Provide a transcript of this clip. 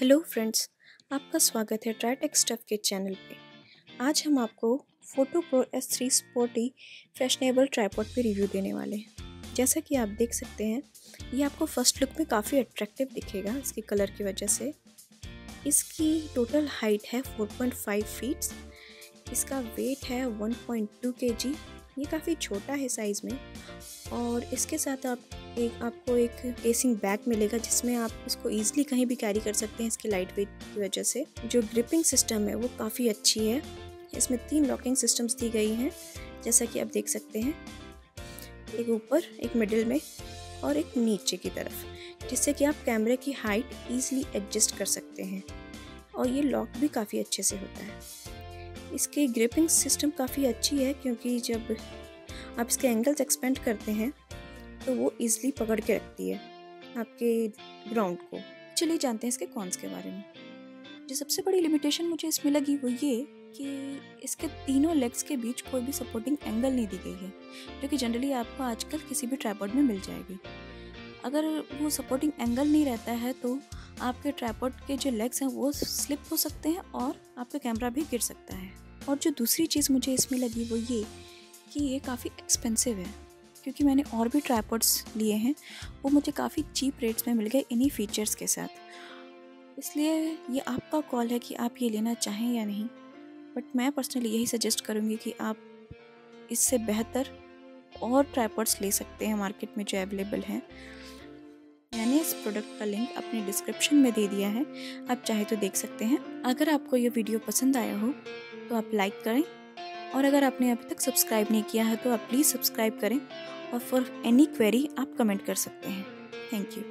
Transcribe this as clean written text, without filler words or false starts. Hello friends, आपका स्वागत है ट्राइटेक स्टफ के चैनल पे। आज हम आपको PhotoPro S3 sporty fashionable tripod पे रिव्यू देने वाले हैं। जैसा कि आप देख सकते हैं, ये आपको फर्स्ट लुक में काफ़ी अट्रैक्टिव दिखेगा इसके कलर की वजह से। इसकी टोटल हाइट है 4.5 फीट्स, इसका वेट है 1.2 kg। ये काफ़ी छोटा है साइज़ में। और इसके साथ आपको एक केसिंग बैग मिलेगा जिसमें आप इसको ईजिली कहीं भी कैरी कर सकते हैं। इसके लाइट वेट की वजह से जो ग्रिपिंग सिस्टम है वो काफ़ी अच्छी है। इसमें 3 लॉकिंग सिस्टम्स दी गई हैं, जैसा कि आप देख सकते हैं, एक ऊपर, एक मिडिल में और एक नीचे की तरफ, जिससे कि आप कैमरे की हाइट ईजिली एडजस्ट कर सकते हैं। और ये लॉक भी काफ़ी अच्छे से होता है। इसकी ग्रिपिंग सिस्टम काफ़ी अच्छी है क्योंकि जब आप इसके एंगल्स एक्सपेंड करते हैं तो वो ईज़िली पकड़ के रखती है आपके ग्राउंड को। चलिए जानते हैं इसके कॉन्स के बारे में। जो सबसे बड़ी लिमिटेशन मुझे इसमें लगी वो ये कि इसके तीनों लेग्स के बीच कोई भी सपोर्टिंग एंगल नहीं दी गई है, जो कि जनरली आपको आजकल किसी भी ट्राइपॉड में मिल जाएगी। अगर वो सपोर्टिंग एंगल नहीं रहता है तो आपके ट्राइपॉड के जो लेग्स हैं वो स्लिप हो सकते हैं और आपका कैमरा भी गिर सकता है। और जो दूसरी चीज़ मुझे इसमें लगी वो ये कि ये काफ़ी एक्सपेंसिव है, क्योंकि मैंने और भी ट्राइपॉड्स लिए हैं वो मुझे काफ़ी चीप रेट्स में मिल गए इन्हीं फ़ीचर्स के साथ। इसलिए ये आपका कॉल है कि आप ये लेना चाहें या नहीं, बट मैं पर्सनली यही सजेस्ट करूँगी कि आप इससे बेहतर और ट्राइपॉड्स ले सकते हैं मार्केट में जो अवेलेबल हैं। मैंने इस प्रोडक्ट का लिंक अपने डिस्क्रिप्शन में दे दिया है, आप चाहे तो देख सकते हैं। अगर आपको ये वीडियो पसंद आया हो तो आप लाइक करें, और अगर आपने अभी तक सब्सक्राइब नहीं किया है तो आप प्लीज़ सब्सक्राइब करें। और फॉर एनी क्वेरी आप कमेंट कर सकते हैं। Thank you.